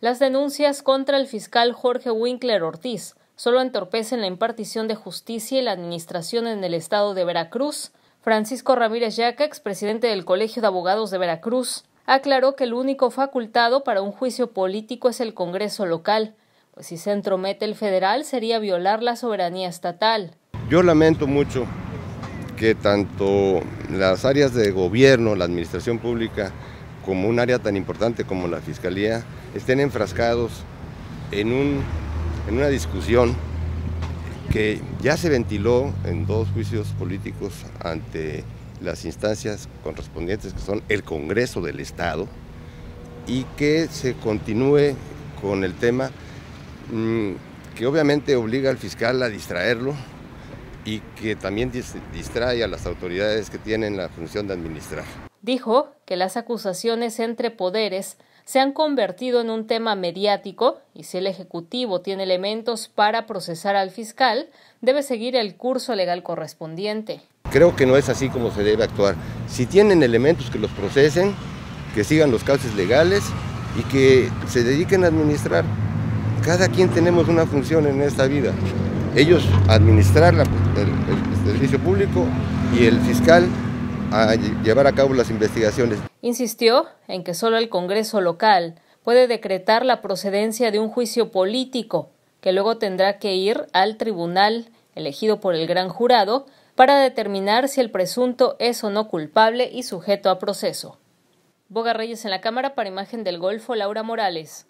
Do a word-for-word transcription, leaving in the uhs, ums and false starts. Las denuncias contra el fiscal Jorge Winckler Ortiz solo entorpecen la impartición de justicia y la administración en el estado de Veracruz. Francisco Ramírez Llaca, expresidente del Colegio de Abogados de Veracruz, aclaró que el único facultado para un juicio político es el Congreso local, pues si se entromete el federal sería violar la soberanía estatal. Yo lamento mucho que tanto las áreas de gobierno, la administración pública, como un área tan importante como la Fiscalía, estén enfrascados en un... en una discusión que ya se ventiló en dos juicios políticos ante las instancias correspondientes, que son el Congreso del Estado, y que se continúe con el tema que obviamente obliga al fiscal a distraerlo y que también distrae a las autoridades que tienen la función de administrar. Dijo que las acusaciones entre poderes se han convertido en un tema mediático y si el Ejecutivo tiene elementos para procesar al fiscal, debe seguir el curso legal correspondiente. Creo que no es así como se debe actuar. Si tienen elementos, que los procesen, que sigan los cauces legales y que se dediquen a administrar. Cada quien tenemos una función en esta vida. Ellos administrar la, el, el servicio público y el fiscal a llevar a cabo las investigaciones. Insistió en que solo el Congreso local puede decretar la procedencia de un juicio político, que luego tendrá que ir al tribunal elegido por el gran jurado para determinar si el presunto es o no culpable y sujeto a proceso. Boga Reyes en la Cámara para Imagen del Golfo, Laura Morales.